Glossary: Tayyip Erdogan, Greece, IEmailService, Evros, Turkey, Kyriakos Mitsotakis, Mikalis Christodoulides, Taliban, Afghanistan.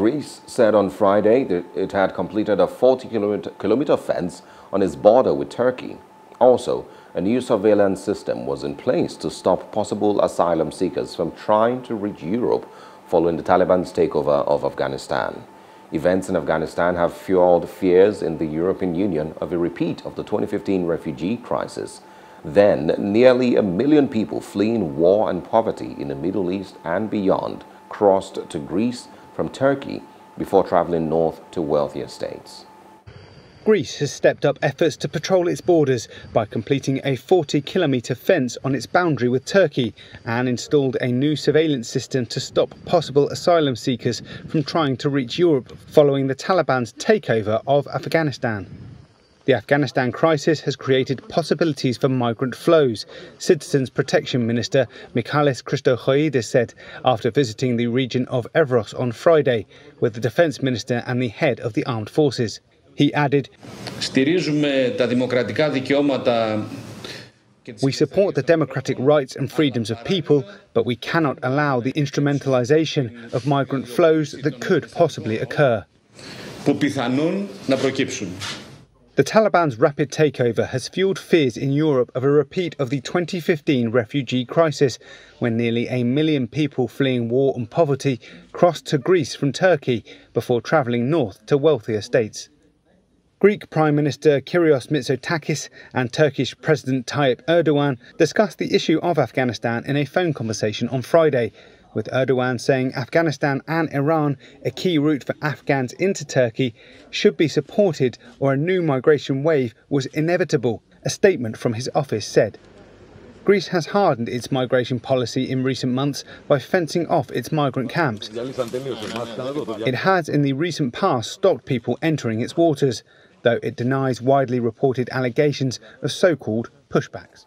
Greece said on Friday that it had completed a 40-kilometer fence on its border with Turkey. Also, a new surveillance system was in place to stop possible asylum seekers from trying to reach Europe following the Taliban's takeover of Afghanistan. Events in Afghanistan have fueled fears in the European Union of a repeat of the 2015 refugee crisis. Then, nearly 1 million people fleeing war and poverty in the Middle East and beyond crossed to Greece from Turkey before traveling north to wealthier states. Greece has stepped up efforts to patrol its borders by completing a 40-kilometre fence on its boundary with Turkey and installed a new surveillance system to stop possible asylum seekers from trying to reach Europe following the Taliban's takeover of Afghanistan. The Afghanistan crisis has created possibilities for migrant flows, Citizens Protection Minister Mikalis Christodoulides said after visiting the region of Evros on Friday with the Defence Minister and the head of the armed forces. He added, "We support the democratic rights and freedoms of people, but we cannot allow the instrumentalization of migrant flows that could possibly occur." The Taliban's rapid takeover has fueled fears in Europe of a repeat of the 2015 refugee crisis, when nearly 1 million people fleeing war and poverty crossed to Greece from Turkey before travelling north to wealthier states. Greek Prime Minister Kyriakos Mitsotakis and Turkish President Tayyip Erdogan discussed the issue of Afghanistan in a phone conversation on Friday, with Erdogan saying Afghanistan and Iran, a key route for Afghans into Turkey, should be supported or a new migration wave was inevitable, a statement from his office said. Greece has hardened its migration policy in recent months by fencing off its migrant camps. It has in the recent past stopped people entering its waters, though it denies widely reported allegations of so-called pushbacks.